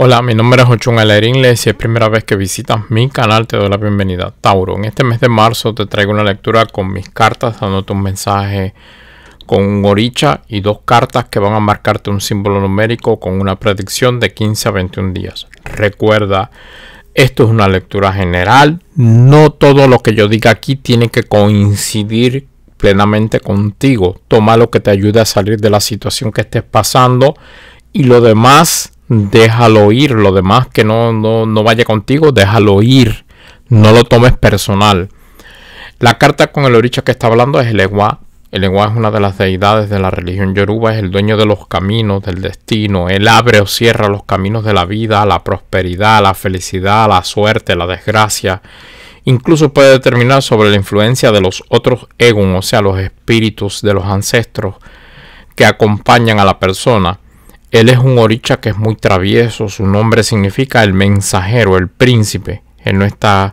Hola, mi nombre es Oshun Ala Erinle. Si es primera vez que visitas mi canal, te doy la bienvenida. Tauro, en este mes de marzo te traigo una lectura con mis cartas, dándote un mensaje con un oricha y dos cartas que van a marcarte un símbolo numérico con una predicción de 15 a 21 días. Recuerda, esto es una lectura general. No todo lo que yo diga aquí tiene que coincidir plenamente contigo. Toma lo que te ayude a salir de la situación que estés pasando y lo demás, déjalo ir. Lo demás que no vaya contigo, déjalo ir. No lo tomes personal. La carta con el oricha que está hablando es el Eguá. El Eguá es una de las deidades de la religión Yoruba. Es el dueño de los caminos, del destino. Él abre o cierra los caminos de la vida, la prosperidad, la felicidad, la suerte, la desgracia. Incluso puede determinar sobre la influencia de los otros Egun, o sea, los espíritus de los ancestros que acompañan a la persona. Él es un oricha que es muy travieso. Su nombre significa el mensajero, el príncipe. En nuestra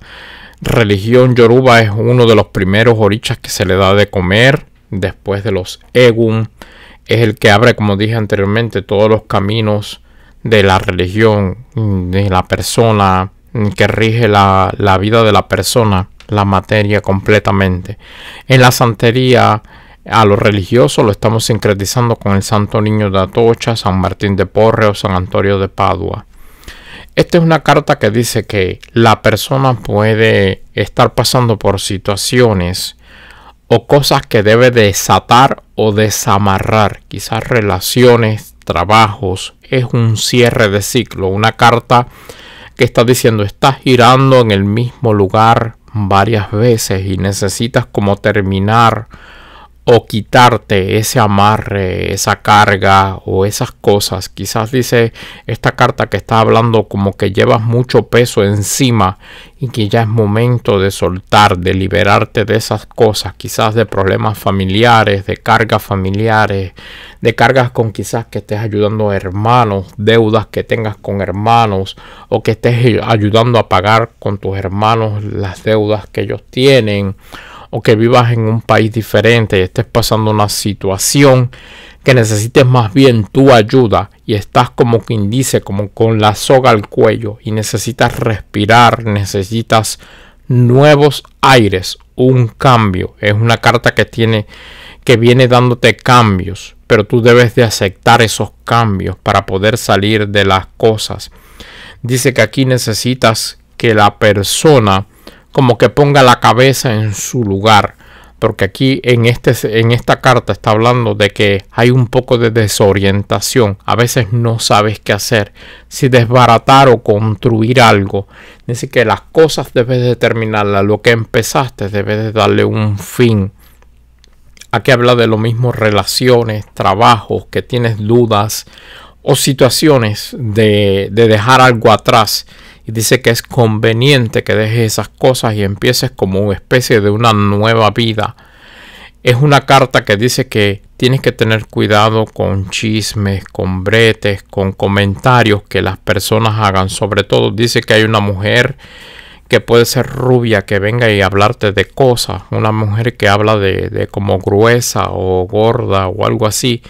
religión Yoruba es uno de los primeros orichas que se le da de comer después de los Egun. Es el que abre, como dije anteriormente, todos los caminos de la religión, de la persona, que rige la vida de la persona, la materia completamente. En la santería, a lo religioso lo estamos sincretizando con el Santo Niño de Atocha, San Martín de Porres o San Antonio de Padua. Esta es una carta que dice que la persona puede estar pasando por situaciones o cosas que debe desatar o desamarrar. Quizás relaciones, trabajos. Es un cierre de ciclo. Una carta que está diciendo, estás girando en el mismo lugar varias veces y necesitas como terminar o quitarte ese amarre, esa carga o esas cosas. Quizás dice esta carta que está hablando como que llevas mucho peso encima y que ya es momento de soltar, de liberarte de esas cosas. Quizás de problemas familiares, de cargas familiares, de cargas con quizás que estés ayudando a hermanos, deudas que tengas con hermanos o que estés ayudando a pagar con tus hermanos las deudas que ellos tienen. O que vivas en un país diferente y estés pasando una situación que necesites más bien tu ayuda y estás como quien dice, como con la soga al cuello y necesitas respirar, necesitas nuevos aires, un cambio. Es una carta que viene dándote cambios, pero tú debes de aceptar esos cambios para poder salir de las cosas. Dice que aquí necesitas que la persona como que ponga la cabeza en su lugar, porque aquí en esta carta está hablando de que hay un poco de desorientación. A veces no sabes qué hacer, si desbaratar o construir algo. Dice que las cosas debes determinarlas, lo que empezaste debes de darle un fin. Aquí habla de lo mismo, relaciones, trabajos, que tienes dudas o situaciones de dejar algo atrás. Y dice que es conveniente que dejes esas cosas y empieces como una especie de una nueva vida. Es una carta que dice que tienes que tener cuidado con chismes, con bretes, con comentarios que las personas hagan. Sobre todo dice que hay una mujer que puede ser rubia que venga y hablarte de cosas. Una mujer que habla de como gruesa o gorda o algo así.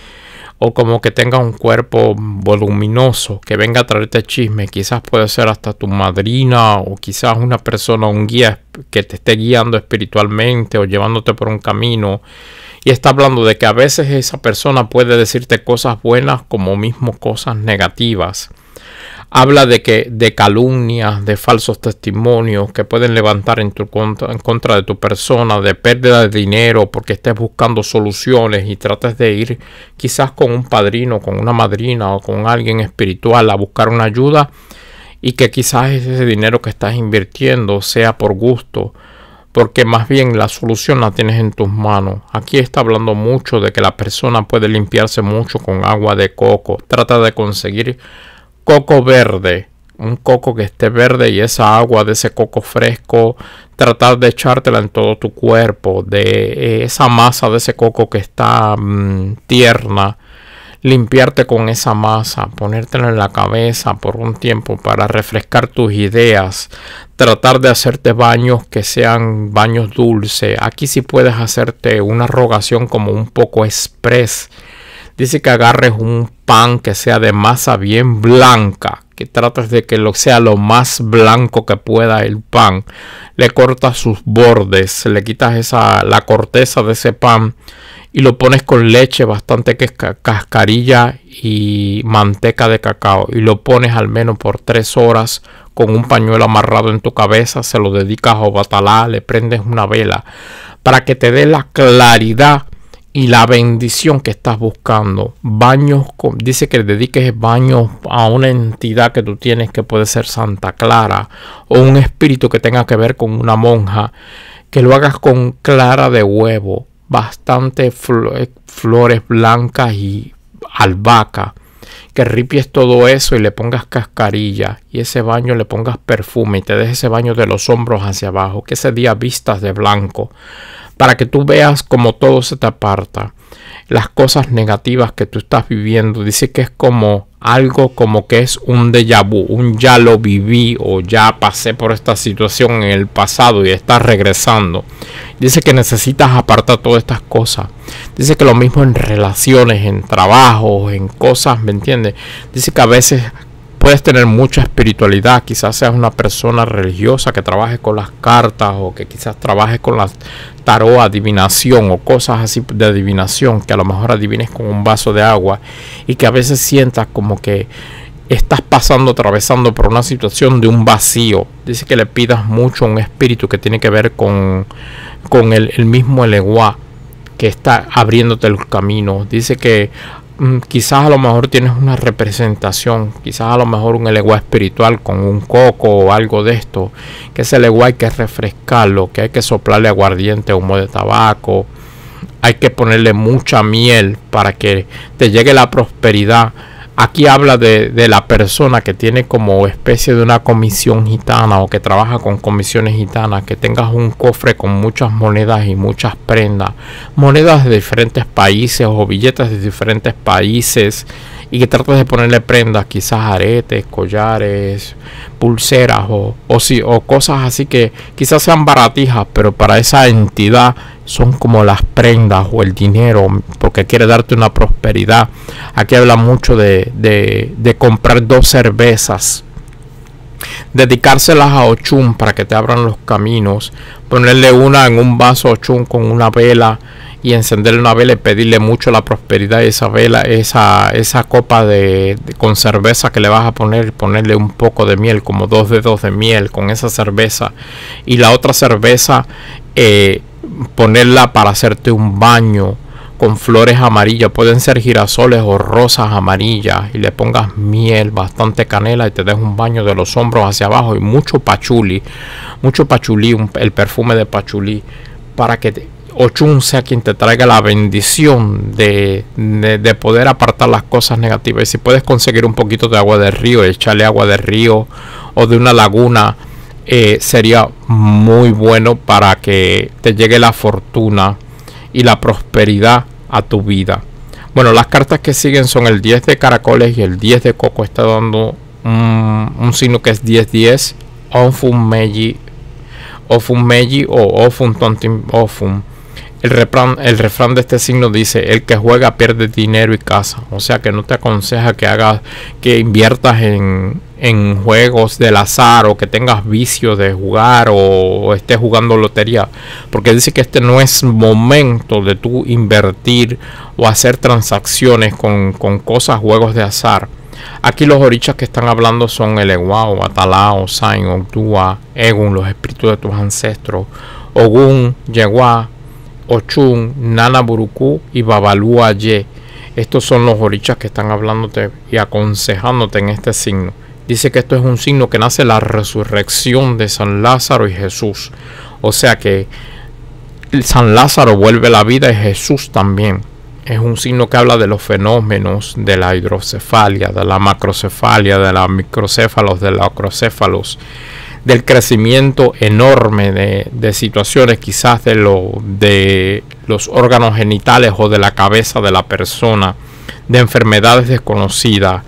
O como que tenga un cuerpo voluminoso, que venga a traerte chisme. Quizás puede ser hasta tu madrina o quizás una persona, un guía que te esté guiando espiritualmente o llevándote por un camino. Y está hablando de que a veces esa persona puede decirte cosas buenas como mismo cosas negativas. Habla de calumnias, de falsos testimonios que pueden levantar en contra de tu persona, de pérdida de dinero porque estés buscando soluciones y trates de ir quizás con un padrino, con una madrina o con alguien espiritual a buscar una ayuda y que quizás ese dinero que estás invirtiendo sea por gusto. Porque más bien la solución la tienes en tus manos. Aquí está hablando mucho de que la persona puede limpiarse mucho con agua de coco. Trata de conseguir coco verde, un coco que esté verde y esa agua de ese coco fresco, tratar de echártela en todo tu cuerpo, de esa masa de ese coco que está tierna, limpiarte con esa masa, ponértela en la cabeza por un tiempo para refrescar tus ideas, tratar de hacerte baños que sean baños dulces. Aquí sí puedes hacerte una rogación como un poco express. Dice que agarres un pan que sea de masa bien blanca, que tratas de que sea lo más blanco que pueda el pan, le cortas sus bordes, le quitas la corteza de ese pan y lo pones con leche bastante, que es cascarilla y manteca de cacao, y lo pones al menos por 3 horas con un pañuelo amarrado en tu cabeza. Se lo dedicas a Obatalá, le prendes una vela para que te dé la claridad y la bendición que estás buscando. Baños, dice que le dediques baños a una entidad que tú tienes, que puede ser Santa Clara o un espíritu que tenga que ver con una monja, que lo hagas con clara de huevo, bastante flores blancas y albahaca, que ripies todo eso y le pongas cascarilla, y ese baño le pongas perfume y te dejes ese baño de los hombros hacia abajo, que ese día vistas de blanco, para que tú veas como todo se te aparta. Las cosas negativas que tú estás viviendo, dice que es como algo como que es un déjà vu, un ya lo viví o ya pasé por esta situación en el pasado y estás regresando. Dice que necesitas apartar todas estas cosas. Dice que lo mismo en relaciones, en trabajos, en cosas, ¿me entiendes? Dice que a veces puedes tener mucha espiritualidad, quizás seas una persona religiosa que trabaje con las cartas, o que quizás trabaje con las tarot, adivinación o cosas así de adivinación, que a lo mejor adivines con un vaso de agua, y que a veces sientas como que estás pasando, atravesando por una situación de un vacío. Dice que le pidas mucho a un espíritu que tiene que ver con el mismo Elegguá, que está abriéndote el camino. Dice que quizás a lo mejor tienes una representación, quizás a lo mejor un Elegguá espiritual con un coco o algo de esto, que ese Elegguá hay que refrescarlo, que hay que soplarle aguardiente, humo de tabaco, hay que ponerle mucha miel para que te llegue la prosperidad. Aquí habla de la persona que tiene como especie de una comisión gitana, o que trabaja con comisiones gitanas, que tengas un cofre con muchas monedas y muchas prendas, monedas de diferentes países o billetes de diferentes países, y que trates de ponerle prendas, quizás aretes, collares, pulseras o cosas así que quizás sean baratijas, pero para esa entidad son como las prendas o el dinero, porque quiere darte una prosperidad. Aquí habla mucho de comprar 2 cervezas, dedicárselas a Ochún para que te abran los caminos, ponerle una en un vaso a Ochún con una vela, y encenderle una vela y pedirle mucho la prosperidad de esa vela, esa copa con cerveza que le vas a poner, ponerle un poco de miel, como 2 dedos de miel con esa cerveza, y la otra cerveza ponerla para hacerte un baño con flores amarillas, pueden ser girasoles o rosas amarillas, y le pongas miel, bastante canela, y te des un baño de los hombros hacia abajo, y mucho pachulí, el perfume de pachulí, para que Ochún sea quien te traiga la bendición de poder apartar las cosas negativas. Y si puedes conseguir un poquito de agua de río, echarle agua de río o de una laguna, sería muy bueno para que te llegue la fortuna y la prosperidad a tu vida. Bueno, las cartas que siguen son el 10 de caracoles y el 10 de coco. Está dando un signo que es 10-10. Ofun meji o Ofun Tontim Ofun. El refrán de este signo dice: el que juega pierde dinero y casa. O sea que no te aconseja que inviertas en juegos del azar, o que tengas vicios de jugar o estés jugando lotería, porque dice que este no es momento de tú invertir o hacer transacciones con cosas, juegos de azar. Aquí los orichas que están hablando son Elegguá, Obatalá, Sain, Tua, Egun, los espíritus de tus ancestros, Oggun, Yewa, Ochún, Nanaburuku y Babalú Aye. Estos son los orichas que están hablándote y aconsejándote en este signo. Dice que esto es un signo que nace la resurrección de San Lázaro y Jesús. O sea que San Lázaro vuelve la vida y Jesús también. Es un signo que habla de los fenómenos de la hidrocefalia, de la macrocefalia, de los microcéfalos, de los acrocéfalos, del crecimiento enorme de situaciones, quizás de los órganos genitales o de la cabeza de la persona, de enfermedades desconocidas,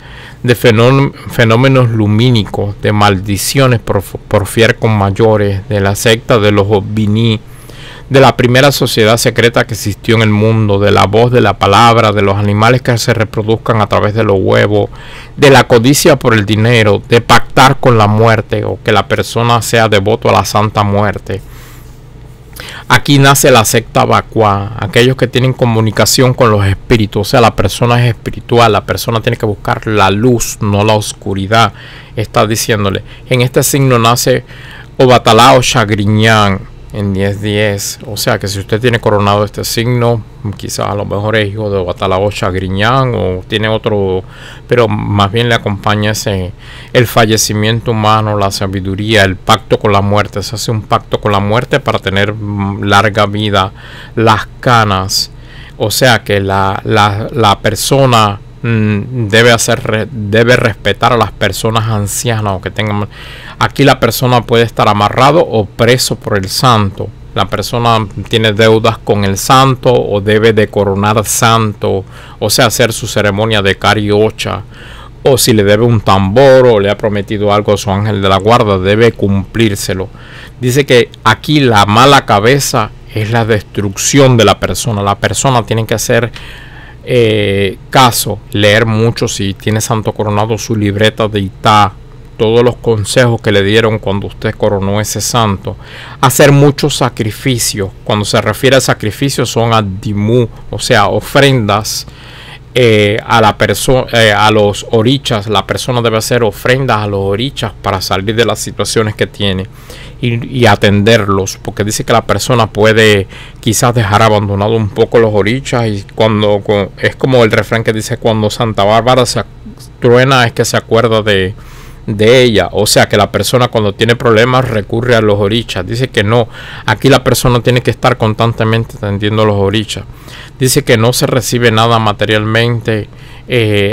de fenómenos lumínicos, de maldiciones por fiar con mayores, de la secta de los obiní, de la primera sociedad secreta que existió en el mundo, de la voz, de la palabra, de los animales que se reproduzcan a través de los huevos, de la codicia por el dinero, de pactar con la muerte o que la persona sea devoto a la Santa Muerte. Aquí nace la secta Bacua, aquellos que tienen comunicación con los espíritus, o sea, la persona es espiritual, la persona tiene que buscar la luz, no la oscuridad, está diciéndole. En este signo nace Obatalá Oshagriñán en 1010, o sea que si usted tiene coronado este signo, quizás a lo mejor es hijo de Obatalá Oshagriñán o tiene otro, pero más bien le acompaña ese, el fallecimiento humano, la sabiduría, el pacto con la muerte. Se hace un pacto con la muerte para tener larga vida, las canas, o sea que la persona debe respetar a las personas ancianas o que tengan. Aquí la persona puede estar amarrado o preso por el santo. La persona tiene deudas con el santo o debe de coronar santo, o sea, hacer su ceremonia de cariocha. O si le debe un tambor o le ha prometido algo a su ángel de la guarda, debe cumplírselo. Dice que aquí la mala cabeza es la destrucción de la persona. La persona tiene que hacer caso, leer mucho si tiene santo coronado, su libreta de Itá, todos los consejos que le dieron cuando usted coronó ese santo, hacer muchos sacrificios. Cuando se refiere a sacrificios son Adimú, o sea, ofrendas a los orichas. La persona debe hacer ofrendas a los orichas para salir de las situaciones que tiene y atenderlos, porque dice que la persona puede quizás dejar abandonado un poco los orichas, y cuando es como el refrán que dice, cuando Santa Bárbara se truena es que se acuerda de ella, o sea que la persona cuando tiene problemas recurre a los orichas. Dice que no, aquí la persona tiene que estar constantemente atendiendo a los orichas. Dice que no se recibe nada materialmente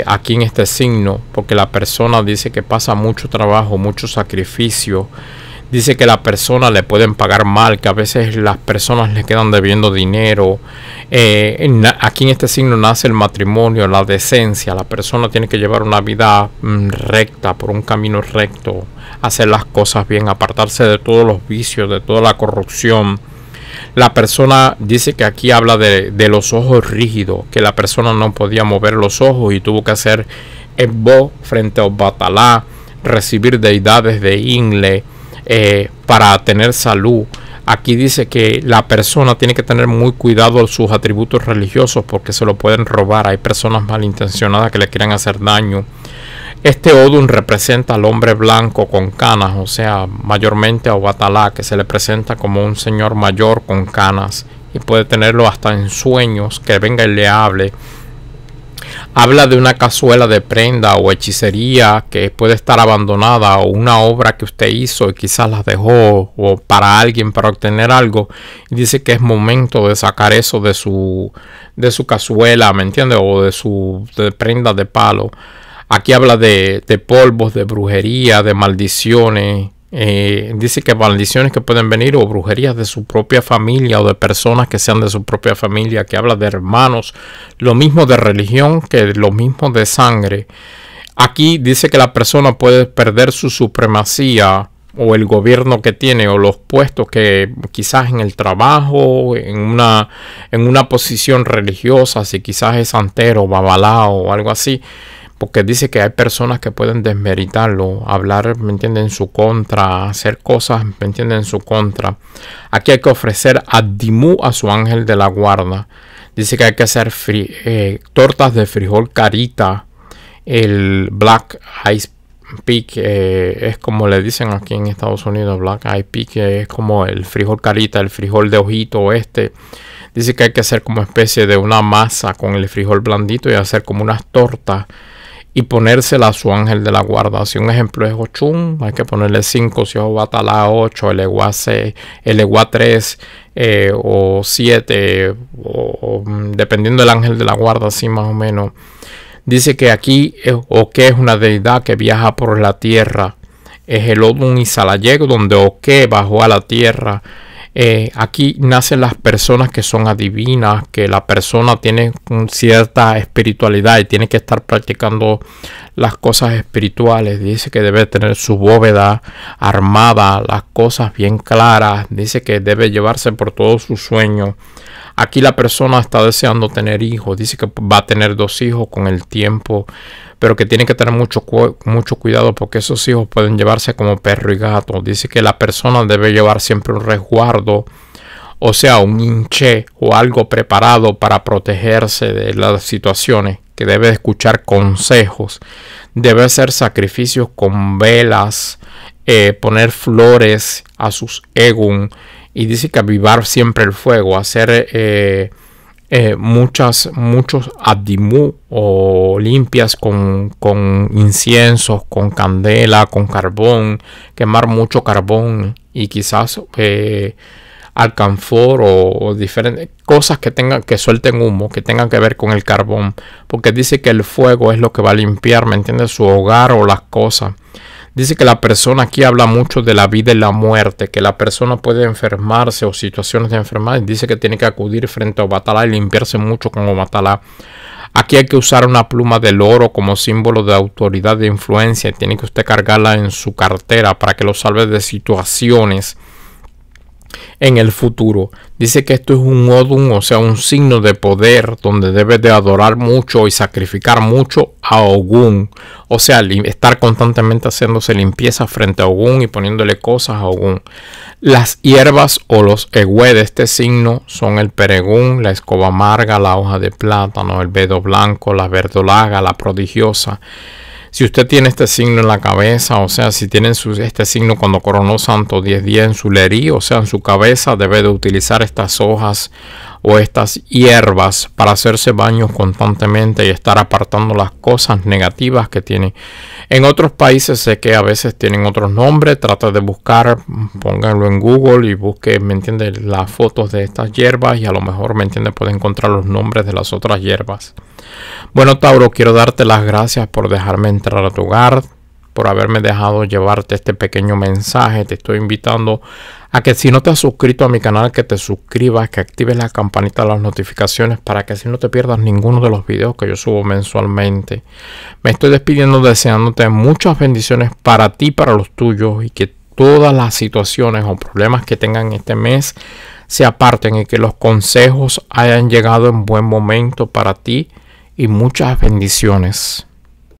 aquí en este signo, porque la persona dice que pasa mucho trabajo, mucho sacrificio. Dice que la persona le pueden pagar mal, que a veces las personas le quedan debiendo dinero. Aquí en este signo nace el matrimonio, la decencia. La persona tiene que llevar una vida recta, por un camino recto, hacer las cosas bien, apartarse de todos los vicios, de toda la corrupción. La persona dice que aquí habla de los ojos rígidos, que la persona no podía mover los ojos y tuvo que hacer Egbó frente a Obatalá, recibir deidades de Inle, para tener salud. Aquí dice que la persona tiene que tener muy cuidado sus atributos religiosos porque se lo pueden robar. Hay personas malintencionadas que le quieren hacer daño. Este Odun representa al hombre blanco con canas, o sea, mayormente a Obatalá, que se le presenta como un señor mayor con canas, y puede tenerlo hasta en sueños, que venga y le hable. Habla de una cazuela de prenda o hechicería que puede estar abandonada, o una obra que usted hizo y quizás las dejó o para alguien para obtener algo. Dice que es momento de sacar eso de su cazuela, ¿me entiende? O de su prenda de palo. Aquí habla de polvos, de brujería, de maldiciones. Dice que maldiciones que pueden venir o brujerías de su propia familia o de personas que sean de su propia familia. Que habla de hermanos, lo mismo de religión que lo mismo de sangre. Aquí dice que la persona puede perder su supremacía o el gobierno que tiene o los puestos que quizás en el trabajo, en una posición religiosa, si quizás es santero, babalá o algo así. Porque dice que hay personas que pueden desmeritarlo, hablar, ¿me entienden?, en su contra, hacer cosas, ¿me entienden?, en su contra. Aquí hay que ofrecer Adimú a su ángel de la guarda. Dice que hay que hacer tortas de frijol carita. El Black Eyed Pig es como le dicen aquí en Estados Unidos. Black Eyed Pig es como el frijol carita, el frijol de ojito este. Dice que hay que hacer como especie de una masa con el frijol blandito y hacer como unas tortas y ponérsela a su ángel de la guarda. Si un ejemplo es Ochún, hay que ponerle 5. Si es Obatalá, 8. Elegguá, 6. Elegguá, 3. O 7. O, dependiendo del ángel de la guarda, así más o menos. Dice que aquí Oke es una deidad que viaja por la tierra. Es el Odun y Salayego, donde Oke bajó a la tierra. Aquí nacen las personas que son adivinas, que la persona tiene cierta espiritualidad y tiene que estar practicando las cosas espirituales. Dice que debe tener su bóveda armada, las cosas bien claras. Dice que debe llevarse por todos sus sueños. Aquí la persona está deseando tener hijos. Dice que va a tener 2 hijos con el tiempo, pero que tiene que tener mucho cuidado porque esos hijos pueden llevarse como perro y gato. Dice que la persona debe llevar siempre un resguardo, o sea, un hinché o algo preparado para protegerse de las situaciones, que debe escuchar consejos, debe hacer sacrificios con velas, poner flores a sus Egun, y dice que avivar siempre el fuego, hacer muchos adimú o limpias con inciensos, con candela, con carbón, quemar mucho carbón y quizás alcanfor o diferentes cosas que tengan, que suelten humo, que tengan que ver con el carbón, porque dice que el fuego es lo que va a limpiar, ¿me entiendes?, su hogar o las cosas. Dice que la persona aquí habla mucho de la vida y la muerte, que la persona puede enfermarse o situaciones de enfermedad. Dice que tiene que acudir frente a Obatalá y limpiarse mucho con Obatalá. Aquí hay que usar una pluma de loro como símbolo de autoridad, de influencia, y tiene que usted cargarla en su cartera para que lo salve de situaciones en el futuro. Dice que esto es un Odun, o sea, un signo de poder, donde debe de adorar mucho y sacrificar mucho a Oggun, o sea, estar constantemente haciéndose limpieza frente a Oggun y poniéndole cosas a Oggun. Las hierbas o los egué de este signo son el peregún, la escoba amarga, la hoja de plátano, el vedo blanco, la verdolaga, la prodigiosa. Si usted tiene este signo en la cabeza, o sea, si tienen este signo cuando coronó Santo 10 en su lerí, o sea, en su cabeza, debe de utilizar estas hojas o estas hierbas para hacerse baños constantemente y estar apartando las cosas negativas que tiene. En otros países sé que a veces tienen otros nombres. Trata de buscar, pónganlo en Google y busque, ¿me entiende?, las fotos de estas hierbas y a lo mejor, ¿me entiende?, puede encontrar los nombres de las otras hierbas. Bueno, Tauro, quiero darte las gracias por dejarme entrar a tu hogar, por haberme dejado llevarte este pequeño mensaje. Te estoy invitando a que, si no te has suscrito a mi canal, que te suscribas, que actives la campanita de las notificaciones para que así no te pierdas ninguno de los videos que yo subo mensualmente. Me estoy despidiendo deseándote muchas bendiciones para ti, para los tuyos, y que todas las situaciones o problemas que tengan este mes se aparten y que los consejos hayan llegado en buen momento para ti, y muchas bendiciones.